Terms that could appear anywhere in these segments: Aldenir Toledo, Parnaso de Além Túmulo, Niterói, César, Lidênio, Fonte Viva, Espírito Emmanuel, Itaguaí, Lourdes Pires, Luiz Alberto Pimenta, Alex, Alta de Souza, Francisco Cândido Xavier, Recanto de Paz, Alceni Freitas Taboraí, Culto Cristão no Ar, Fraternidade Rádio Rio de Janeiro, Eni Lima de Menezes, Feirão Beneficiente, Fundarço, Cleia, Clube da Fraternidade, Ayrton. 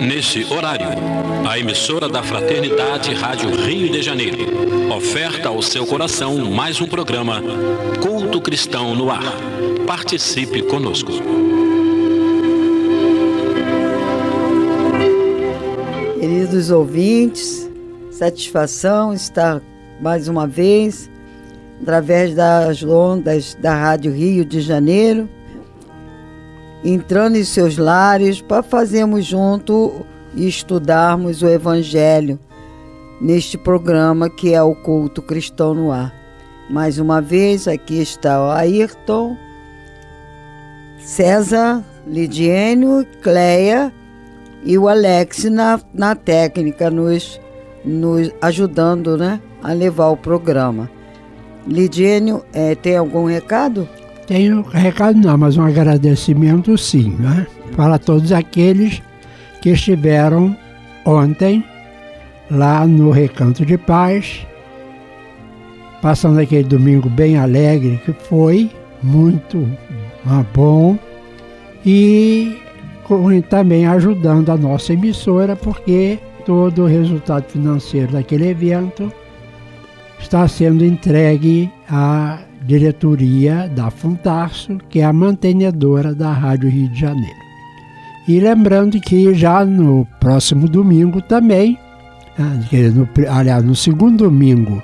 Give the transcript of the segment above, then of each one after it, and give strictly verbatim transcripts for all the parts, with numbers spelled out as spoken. Nesse horário, a emissora da Fraternidade Rádio Rio de Janeiro oferta ao seu coração mais um programa Culto Cristão no Ar. Participe conosco. Queridos ouvintes, satisfação estar mais uma vez através das ondas da Rádio Rio de Janeiro, entrando em seus lares para fazermos junto e estudarmos o Evangelho neste programa que é o Culto Cristão no Ar. Mais uma vez, aqui está o Ayrton, César, Lidênio, Cleia e o Alex na, na técnica, nos, nos ajudando, né, a levar o programa. Lidênio, é, tem algum recado? Tenho recado não, mas um agradecimento sim, né? Para todos aqueles que estiveram ontem lá no Recanto de Paz, passando aquele domingo bem alegre que foi, muito bom, e também ajudando a nossa emissora, porque todo o resultado financeiro daquele evento está sendo entregue a diretoria da Fundarço, que é a mantenedora da Rádio Rio de Janeiro. E lembrando que já no próximo domingo também, aliás, no segundo domingo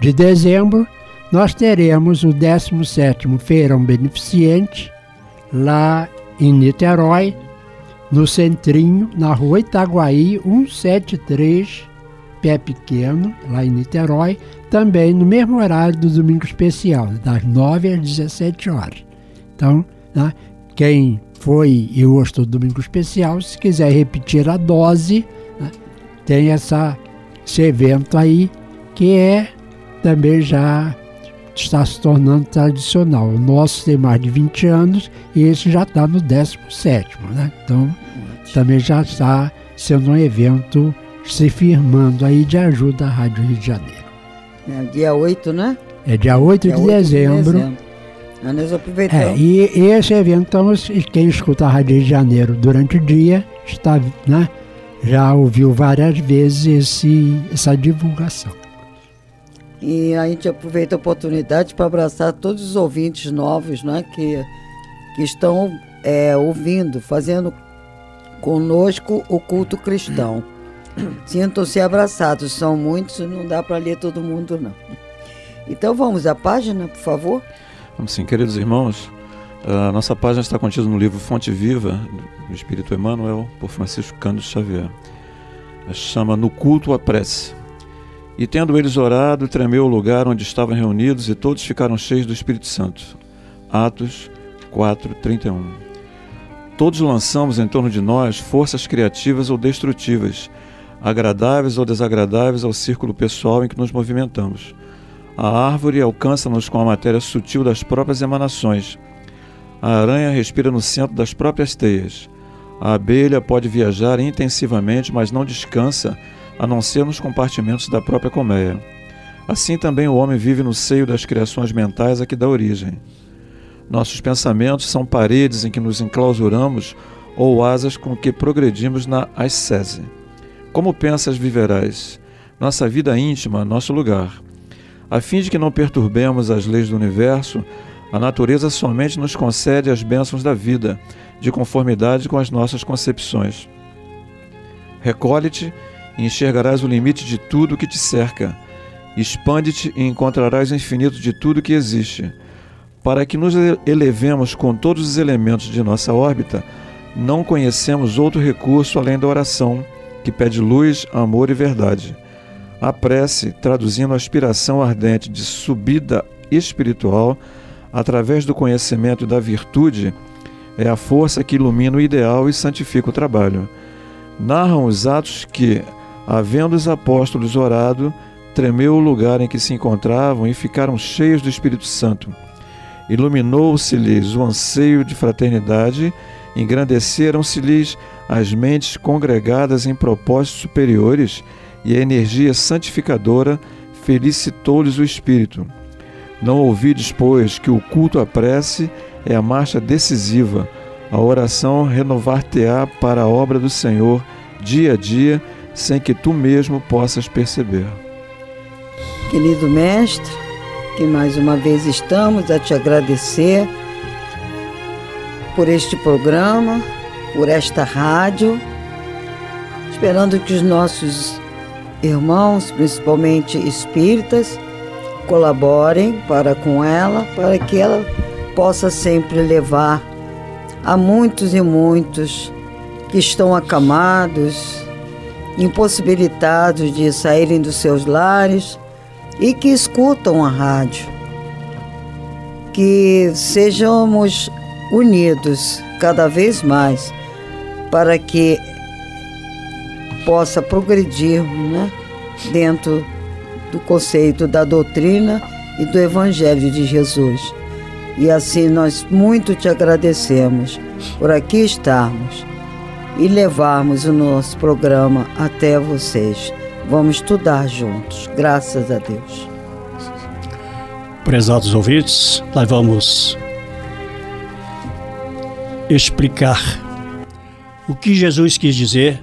de dezembro, nós teremos o décimo sétimo Feirão Beneficiente, lá em Niterói, no Centrinho, na rua Itaguaí, cento e setenta e três, pé pequeno, lá em Niterói, também no mesmo horário do Domingo Especial, das nove às dezessete horas. Então, né, quem foi e gostou do Domingo Especial, se quiser repetir a dose, né, tem essa, esse evento aí, que é também já está se tornando tradicional. O nosso tem mais de vinte anos e esse já está no décimo sétimo, né? Então, também já está sendo um evento se firmando aí de ajuda à Rádio Rio de Janeiro. É dia oito, né? É dia oito de dezembro. Nós aproveitamos. É, e esse evento, então, quem escuta a Rádio Rio de Janeiro durante o dia, está, né, já ouviu várias vezes esse, essa divulgação. E a gente aproveita a oportunidade para abraçar todos os ouvintes novos, né, que, que estão é, ouvindo, fazendo conosco o culto cristão. Sintam-se abraçados, são muitos, não dá para ler todo mundo, não. Então vamos à página, por favor. Vamos sim, queridos irmãos. A nossa página está contida no livro Fonte Viva, do Espírito Emmanuel, por Francisco Cândido Xavier. Chama No Culto à Prece. E tendo eles orado, tremeu o lugar onde estavam reunidos e todos ficaram cheios do Espírito Santo. Atos quatro, trinta e um. Todos lançamos em torno de nós forças criativas ou destrutivas, agradáveis ou desagradáveis ao círculo pessoal em que nos movimentamos. A árvore alcança-nos com a matéria sutil das próprias emanações. A aranha respira no centro das próprias teias. A abelha pode viajar intensivamente, mas não descansa, a não ser nos compartimentos da própria colmeia. Assim também o homem vive no seio das criações mentais a que dá origem. Nossos pensamentos são paredes em que nos enclausuramos ou asas com que progredimos na ascese. Como pensas viverás? Nossa vida íntima, nosso lugar. A fim de que não perturbemos as leis do universo, a natureza somente nos concede as bênçãos da vida, de conformidade com as nossas concepções. Recolhe-te e enxergarás o limite de tudo que te cerca. Expande-te e encontrarás o infinito de tudo que existe. Para que nos elevemos com todos os elementos de nossa órbita, não conhecemos outro recurso além da oração, que pede luz, amor e verdade. A prece, traduzindo a aspiração ardente de subida espiritual, através do conhecimento e da virtude, é a força que ilumina o ideal e santifica o trabalho. Narram os atos que, havendo os apóstolos orado, tremeu o lugar em que se encontravam e ficaram cheios do Espírito Santo. Iluminou-se-lhes o anseio de fraternidade, engrandeceram-se-lhes as mentes congregadas em propósitos superiores e a energia santificadora felicitou-lhes o espírito. Não ouvides, pois, que o culto à prece é a marcha decisiva, a oração renovar-te-á para a obra do Senhor dia a dia, sem que tu mesmo possas perceber. Querido Mestre, que mais uma vez estamos a te agradecer por este programa, por esta rádio, esperando que os nossos irmãos, principalmente espíritas, colaborem para com ela, para que ela possa sempre levar a muitos e muitos que estão acamados, impossibilitados de saírem dos seus lares e que escutam a rádio. Que sejamos unidos cada vez mais para que possa progredirmos, né, dentro do conceito da doutrina e do Evangelho de Jesus. E assim nós muito te agradecemos por aqui estarmos e levarmos o nosso programa até vocês. Vamos estudar juntos, graças a Deus. Prezados ouvintes, nós vamos explicar o que Jesus quis dizer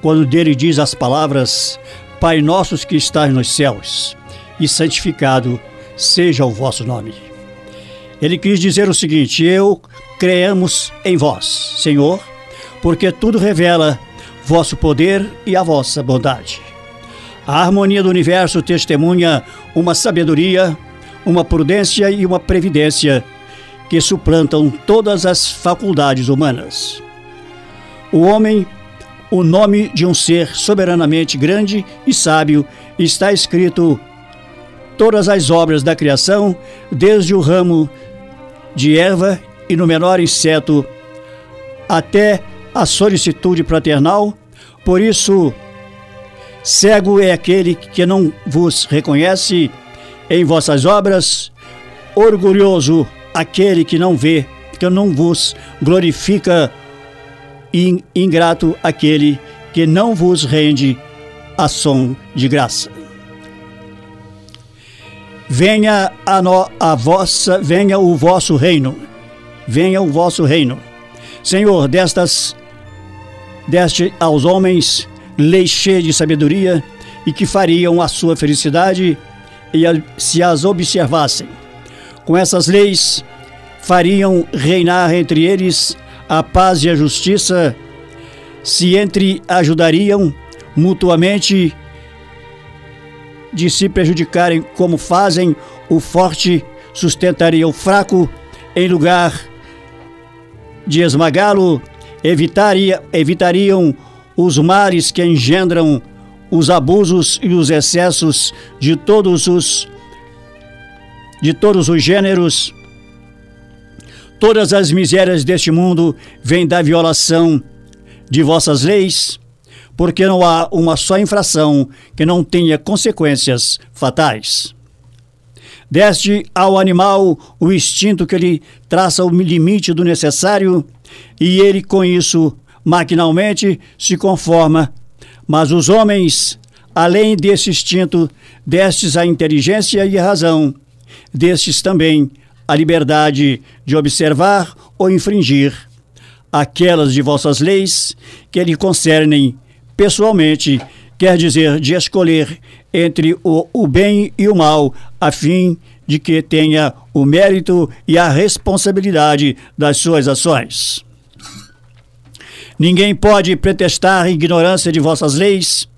quando dele diz as palavras: Pai nosso que estás nos céus, e santificado seja o vosso nome. Ele quis dizer o seguinte: eu creamos em vós, Senhor, porque tudo revela vosso poder e a vossa bondade. A harmonia do universo testemunha uma sabedoria, uma prudência e uma previdência que suplantam todas as faculdades humanas. O homem, o nome de um ser soberanamente grande e sábio, está escrito todas as obras da criação, desde o ramo de erva e no menor inseto, até a solicitude paternal. Por isso, cego é aquele que não vos reconhece em vossas obras, orgulhoso aquele que não vê, que não vos glorifica, e ingrato aquele que não vos rende ação de graça. Venha a, no, a vossa, venha o vosso reino, venha o vosso reino. Senhor, destas, deste aos homens leis cheias de sabedoria e que fariam a sua felicidade e a, se as observassem. Com essas leis fariam reinar entre eles a paz e a justiça, se entre ajudariam mutuamente, de se prejudicarem como fazem, o forte sustentaria o fraco, em lugar de esmagá-lo, evitaria, evitariam os males que engendram os abusos e os excessos de todos os, de todos os gêneros. Todas as misérias deste mundo vêm da violação de vossas leis, porque não há uma só infração que não tenha consequências fatais. Deste ao animal o instinto que lhe traça o limite do necessário, e ele com isso maquinalmente se conforma. Mas os homens, além desse instinto, destes a inteligência e a razão, destes também a liberdade de observar ou infringir aquelas de vossas leis que lhe concernem pessoalmente, quer dizer, de escolher entre o, o bem e o mal, a fim de que tenha o mérito e a responsabilidade das suas ações. Ninguém pode pretestar a ignorância de vossas leis,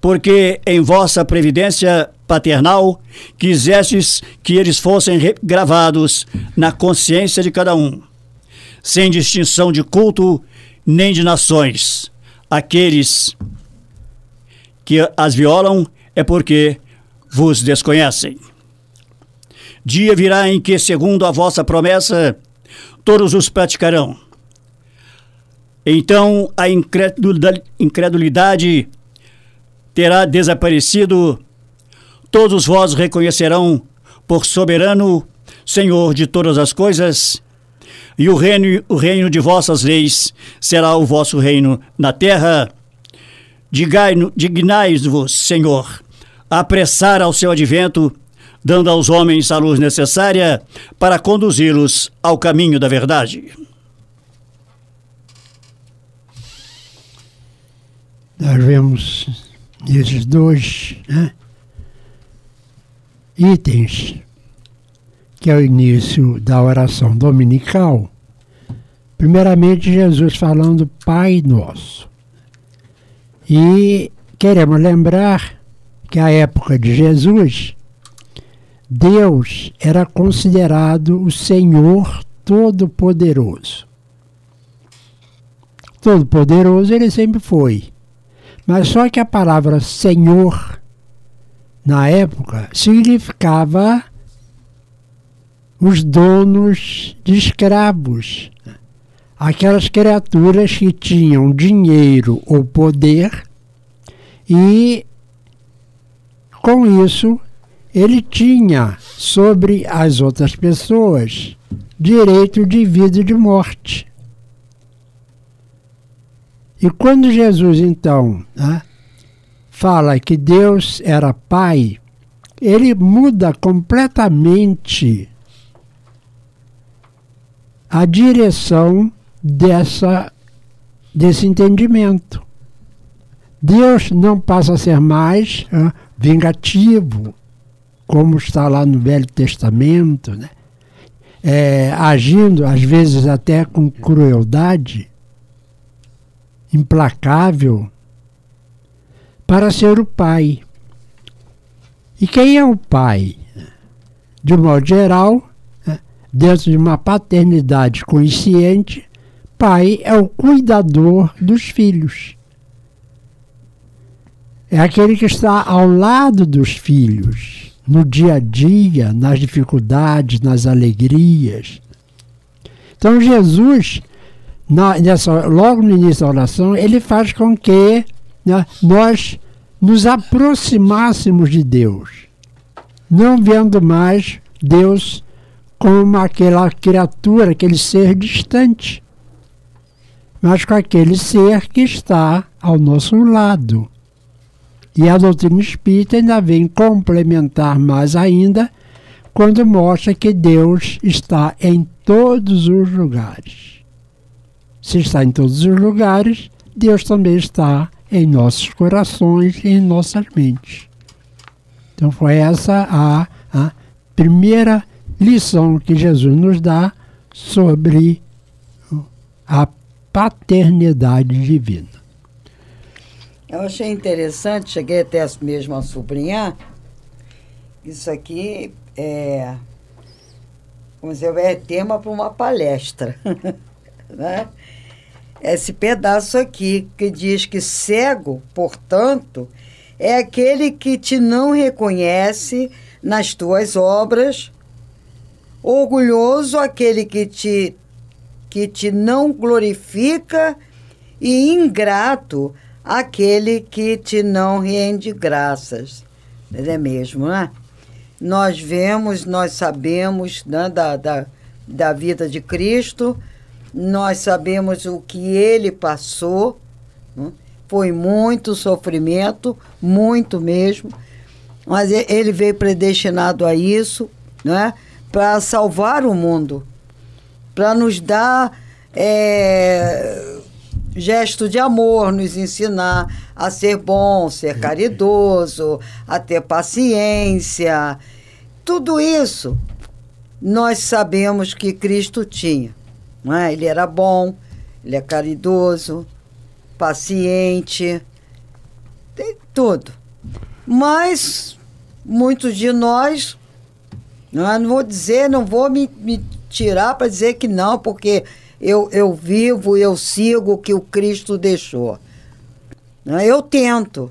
porque em vossa previdência paternal quisestes que eles fossem gravados na consciência de cada um, sem distinção de culto nem de nações. Aqueles que as violam é porque vos desconhecem. Dia virá em que, segundo a vossa promessa, todos os praticarão. Então a incredulidade terá desaparecido, todos vós reconhecerão por soberano, Senhor de todas as coisas, e o reino, o reino de vossas leis será o vosso reino na terra. Dignai-vos, Senhor, a apressar ao seu advento, dando aos homens a luz necessária para conduzi-los ao caminho da verdade. Nós vemos esses dois, né, itens, que é o início da oração dominical. Primeiramente, Jesus falando Pai Nosso. E queremos lembrar que a época de Jesus, Deus era considerado o Senhor Todo-Poderoso. Todo-Poderoso ele sempre foi. Mas só que a palavra Senhor, na época, significava os donos de escravos. Aquelas criaturas que tinham dinheiro ou poder e, com isso, ele tinha, sobre as outras pessoas, direito de vida e de morte. E quando Jesus, então, né, fala que Deus era Pai, ele muda completamente a direção dessa, desse entendimento. Deus não passa a ser mais, né, vingativo, como está lá no Velho Testamento, né? É, agindo, às vezes, até com crueldade, implacável, para ser o Pai. E quem é o Pai? De um modo geral, dentro de uma paternidade consciente, Pai é o cuidador dos filhos. É aquele que está ao lado dos filhos, no dia a dia, nas dificuldades, nas alegrias. Então Jesus, na, nessa, logo no início da oração, ele faz com que, né, nós nos aproximássemos de Deus, não vendo mais Deus como aquela criatura, aquele ser distante, mas com aquele ser que está ao nosso lado. E a doutrina espírita ainda vem complementar mais ainda, quando mostra que Deus está em todos os lugares. Se está em todos os lugares, Deus também está em nossos corações e em nossas mentes. Então foi essa a, a primeira lição que Jesus nos dá sobre a paternidade divina. Eu achei interessante, cheguei até mesmo a sublinhar, isso aqui é, vamos dizer, é tema para uma palestra, né? Esse pedaço aqui que diz que cego, portanto, é aquele que te não reconhece nas tuas obras, orgulhoso aquele que te, que te não glorifica e ingrato aquele que te não rende graças. Não é mesmo, né? Nós vemos, nós sabemos, né, da, da, da vida de Cristo, nós sabemos o que ele passou, né? Foi muito sofrimento, muito mesmo, mas ele veio predestinado a isso, né, para salvar o mundo, para nos dar... É, gesto de amor, nos ensinar a ser bom, ser caridoso, a ter paciência. Tudo isso nós sabemos que Cristo tinha, não é? Ele era bom, ele é caridoso, paciente, tem tudo. Mas muitos de nós, não é? Não vou dizer, não vou me, me tirar para dizer que não, porque... Eu, eu vivo, eu sigo o que o Cristo deixou. Eu tento,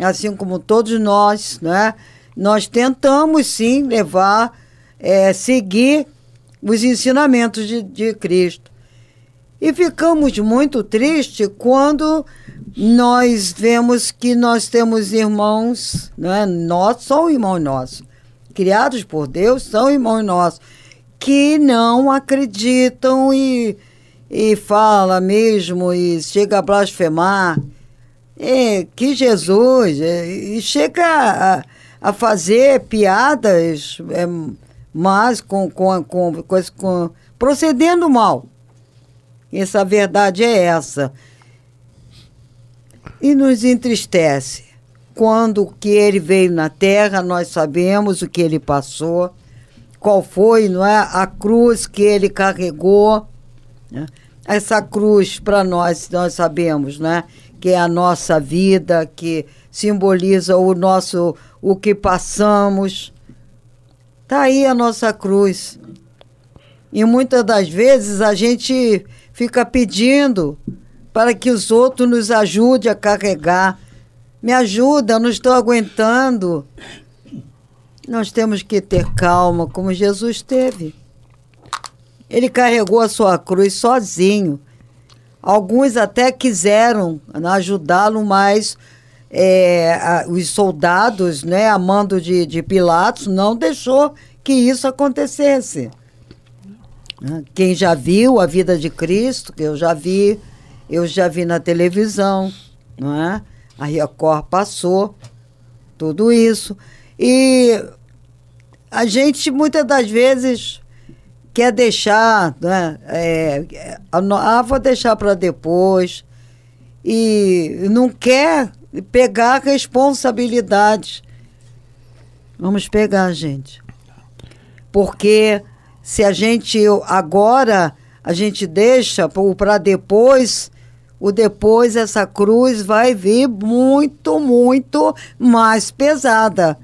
assim como todos nós, né? Nós tentamos, sim, levar, é, seguir os ensinamentos de, de Cristo. E ficamos muito tristes quando nós vemos que nós temos irmãos, né? Nós, são irmãos nossos, criados por Deus, são irmãos nossos, que não acreditam e, e fala mesmo e chega a blasfemar é, que Jesus é, e chega a, a fazer piadas é, mas com, com, com, com, com procedendo mal. Essa verdade é essa. E nos entristece. Quando que ele veio na Terra, nós sabemos o que ele passou, qual foi, não é, a cruz que ele carregou, né? Essa cruz para nós, nós sabemos, né, que é a nossa vida, que simboliza o nosso, o que passamos. Tá aí a nossa cruz. E muitas das vezes a gente fica pedindo para que os outros nos ajudem a carregar. Me ajuda, eu não estou aguentando. Nós temos que ter calma, como Jesus teve. Ele carregou a sua cruz sozinho. Alguns até quiseram ajudá-lo, mas é, a, os soldados, né, a mando de, de Pilatos, não deixou que isso acontecesse. Quem já viu a vida de Cristo, que eu já vi, eu já vi na televisão, não é? A Record passou tudo isso. E a gente, muitas das vezes, quer deixar, né? É, ah, vou deixar para depois. E não quer pegar responsabilidade. Vamos pegar, gente. Porque se a gente agora, a gente deixa para depois... O depois, essa cruz vai vir muito, muito mais pesada.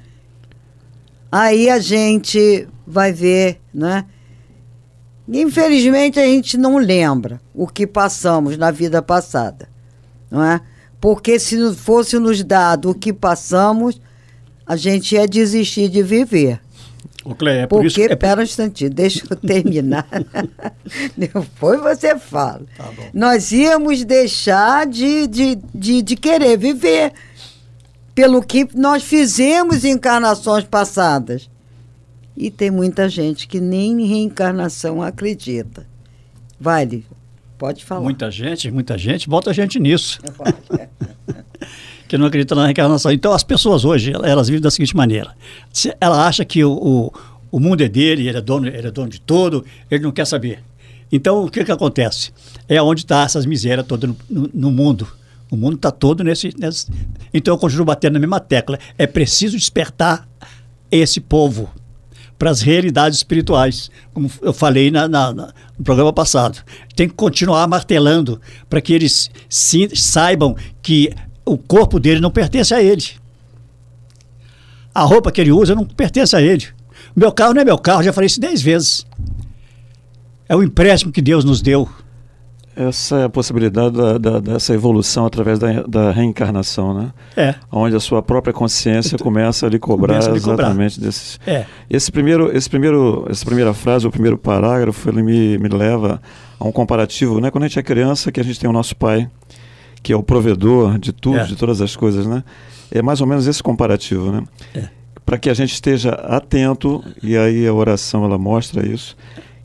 Aí a gente vai ver, né? Infelizmente, a gente não lembra o que passamos na vida passada, não é? Porque se fosse nos dado o que passamos, a gente ia desistir de viver. Ô, Cleia, é por porque, isso... pera um instantinho, deixa eu terminar. Depois você fala. Tá bom. Nós íamos deixar de, de, de, de querer viver pelo que nós fizemos em encarnações passadas. E tem muita gente que nem em reencarnação acredita. Vale, pode falar. Muita gente, muita gente, bota a gente nisso. Que não acredita na reencarnação. Então, as pessoas hoje, elas vivem da seguinte maneira. Se ela acha que o, o, o mundo é dele, ele é, dono, ele é dono de tudo, ele não quer saber. Então, o que que acontece? É onde está essas misérias todas no, no, no mundo. O mundo está todo nesse, nesse... Então, eu continuo batendo na mesma tecla. É preciso despertar esse povo para as realidades espirituais, como eu falei na, na, na, no programa passado. Tem que continuar martelando para que eles se, saibam que... O corpo dele não pertence a ele. A roupa que ele usa não pertence a ele. Meu carro não é meu carro, já falei isso dez vezes. É o empréstimo que Deus nos deu. Essa é a possibilidade da, da, dessa evolução através da, da reencarnação, né? É. Onde a sua própria consciência tô, começa a lhe cobrar, começa a lhe cobrar. Exatamente desses. É. Esse primeiro, esse primeiro, essa primeira frase, o primeiro parágrafo, ele me, me leva a um comparativo, né? Quando a gente é criança, que a gente tem o nosso pai, que é o provedor de tudo, é. de todas as coisas, né? É mais ou menos esse comparativo, né? É. Para que a gente esteja atento, e aí a oração ela mostra isso,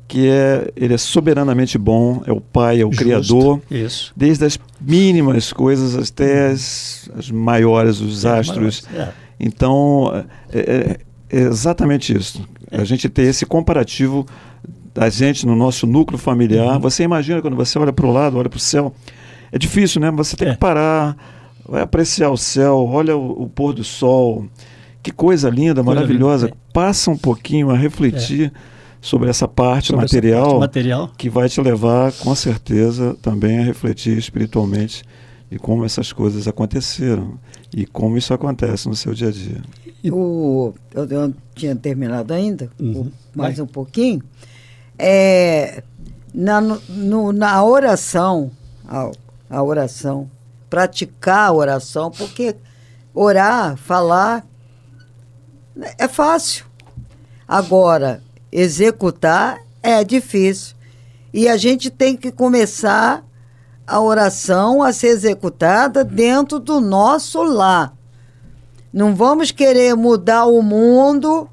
que é, ele é soberanamente bom, é o Pai, é o Justo. Criador, isso. Desde as mínimas coisas até as, as maiores, os é, astros. Maiores. É. Então, é, é exatamente isso. É. A gente ter esse comparativo da gente no nosso núcleo familiar. Uhum. Você imagina quando você olha para o lado, olha para o céu, é difícil, né? Você tem é. que parar, vai apreciar o céu, olha o, o pôr do sol. Que coisa linda, coisa maravilhosa. Linda. Passa um pouquinho a refletir é. sobre essa parte sobre material, essa parte material que vai te levar, com certeza, também a refletir espiritualmente de como essas coisas aconteceram e como isso acontece no seu dia a dia. O, eu não tinha terminado ainda, uhum. mais vai. um pouquinho. É, na, no, na oração... A, A oração, praticar a oração, porque orar, falar, é fácil. Agora, executar é difícil. E a gente tem que começar a oração a ser executada dentro do nosso lar. Não vamos querer mudar o mundo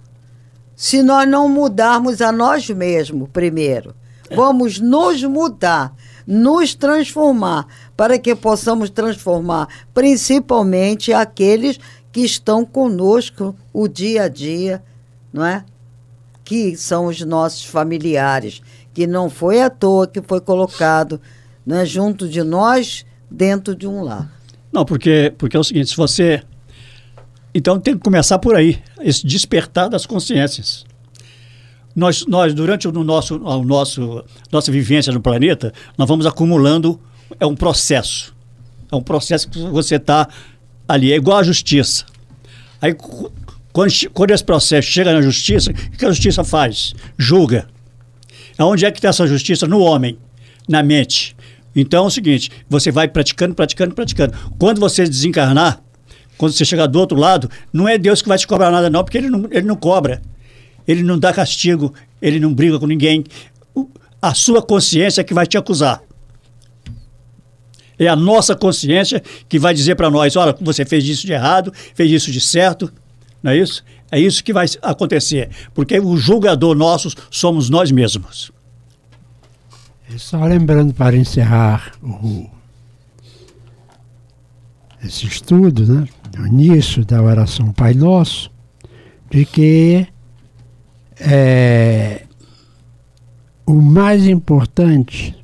se nós não mudarmos a nós mesmos primeiro. Vamos nos mudar, nos transformar, para que possamos transformar principalmente aqueles que estão conosco o dia a dia, não é? Que são os nossos familiares, que não foi à toa que foi colocado, né, junto de nós, dentro de um lar. Não, porque, porque é o seguinte, se você... Então tem que começar por aí, esse despertar das consciências. Nós, nós durante o nosso, o nosso, nossa vivência no planeta, nós vamos acumulando, é um processo. É um processo que você está ali, é igual à justiça. Aí, quando, quando esse processo chega na justiça, o que a justiça faz? Julga. Aonde é que está essa justiça? No homem, na mente. Então é o seguinte, você vai praticando, praticando, praticando. Quando você desencarnar, quando você chegar do outro lado, não é Deus que vai te cobrar nada não, porque ele não, ele não cobra. Ele não dá castigo, ele não briga com ninguém. A sua consciência é que vai te acusar. É a nossa consciência que vai dizer para nós, olha, você fez isso de errado, fez isso de certo, não é isso? É isso que vai acontecer, porque o julgador nosso somos nós mesmos. Só lembrando para encerrar o, esse estudo, né, o início da oração Pai Nosso, de que é, o mais importante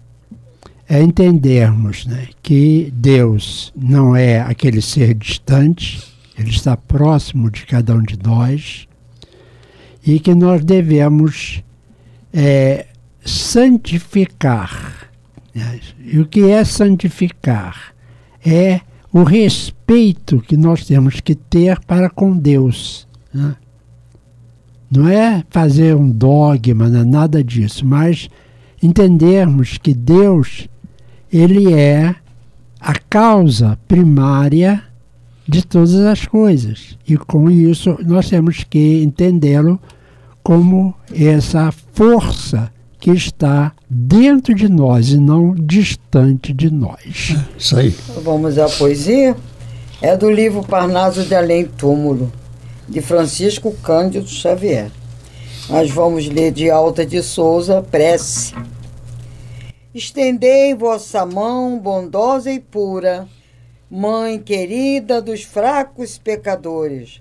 é entendermos, né, que Deus não é aquele ser distante, Ele está próximo de cada um de nós e que nós devemos é, santificar. Né? E o que é santificar? É o respeito que nós temos que ter para com Deus. Né? Não é fazer um dogma, não é nada disso, mas entendermos que Deus, Ele é a causa primária de todas as coisas. E com isso nós temos que entendê-lo como essa força que está dentro de nós e não distante de nós. Isso aí. Vamos à poesia. É do livro Parnaso de Além Túmulo, de Francisco Cândido Xavier. Nós vamos ler de Alta de Souza, prece. Estendei vossa mão bondosa e pura, Mãe querida dos fracos pecadores,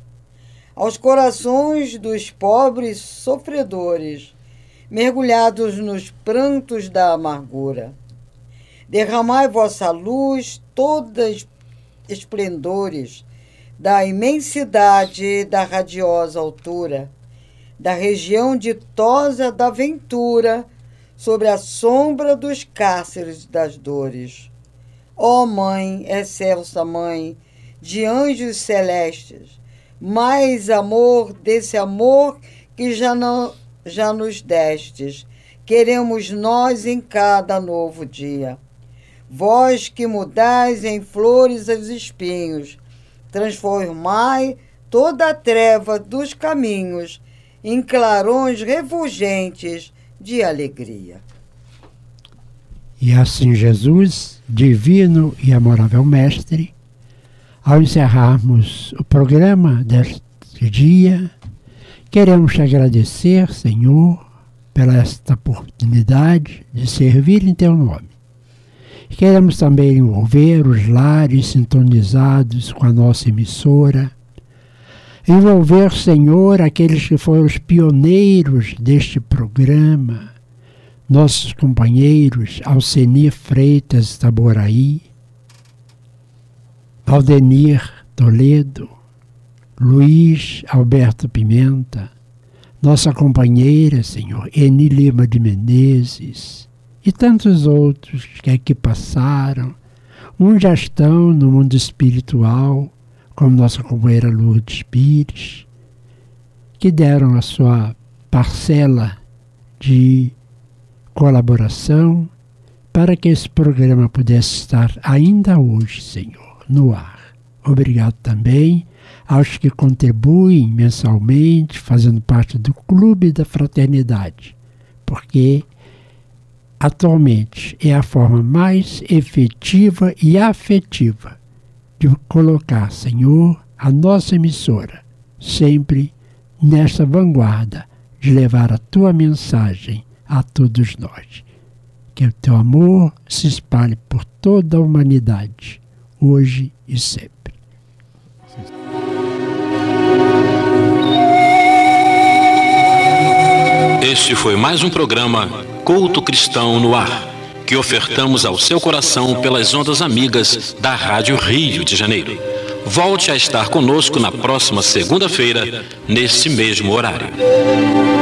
aos corações dos pobres sofredores, mergulhados nos prantos da amargura. Derramai vossa luz, todas esplendores, da imensidade da radiosa altura, da região ditosa da ventura, sobre a sombra dos cárceres das dores. Ó oh, Mãe, excelsa Mãe, de anjos celestes, mais amor desse amor que já, não, já nos destes, queremos nós em cada novo dia. Vós que mudais em flores os espinhos, transformai toda a treva dos caminhos em clarões refulgentes de alegria. E assim Jesus, divino e amorável Mestre, ao encerrarmos o programa deste dia, queremos te agradecer, Senhor, pela esta oportunidade de servir em teu nome. Queremos também envolver os lares sintonizados com a nossa emissora, envolver, Senhor, aqueles que foram os pioneiros deste programa, nossos companheiros Alceni Freitas Taboraí, Aldenir Toledo, Luiz Alberto Pimenta, nossa companheira, Senhor, Eni Lima de Menezes e tantos outros que aqui passaram. Uns já estão no mundo espiritual, como nossa companheira Lourdes Pires, que deram a sua parcela de colaboração para que esse programa pudesse estar ainda hoje, Senhor, no ar. Obrigado também aos que contribuem mensalmente, fazendo parte do Clube da Fraternidade, porque atualmente é a forma mais efetiva e afetiva de colocar, Senhor, a nossa emissora sempre nesta vanguarda de levar a tua mensagem a todos nós. Que o teu amor se espalhe por toda a humanidade, hoje e sempre. Este foi mais um programa Culto Cristão no Ar, que ofertamos ao seu coração pelas ondas amigas da Rádio Rio de Janeiro. Volte a estar conosco na próxima segunda-feira, neste mesmo horário.